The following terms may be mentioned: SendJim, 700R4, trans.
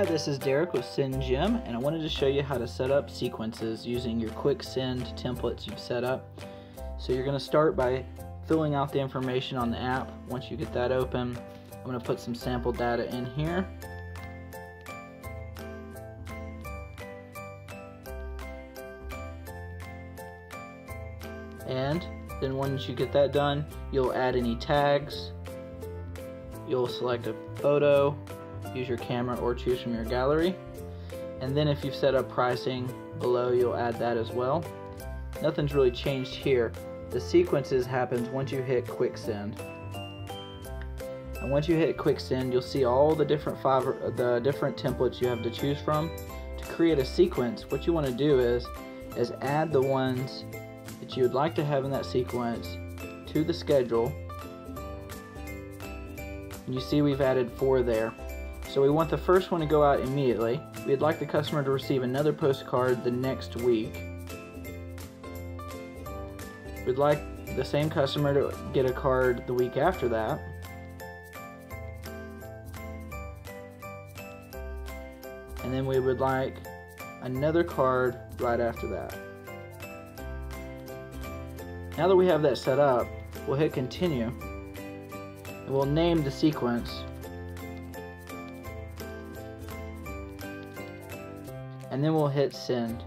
Hi, this is Derek with SendJim, and I wanted to show you how to set up sequences using your quick send templates you've set up. So you're going to start by filling out the information on the app. Once you get that open, I'm going to put some sample data in here. And then once you get that done, you'll add any tags, you'll select a photo, use your camera or choose from your gallery. And then if you've set up pricing below, you'll add that as well. Nothing's really changed here. The sequences happens once you hit quick send. And once you hit quick send, you'll see all the different templates you have to choose from. To create a sequence, what you want to do is add the ones that you would like to have in that sequence to the schedule. And you see we've added 4 there. So we want the first one to go out immediately. We'd like the customer to receive another postcard the next week. We'd like the same customer to get a card the week after that. And then we would like another card right after that. Now that we have that set up, we'll hit continue. And we'll name the sequence. And then we'll hit send.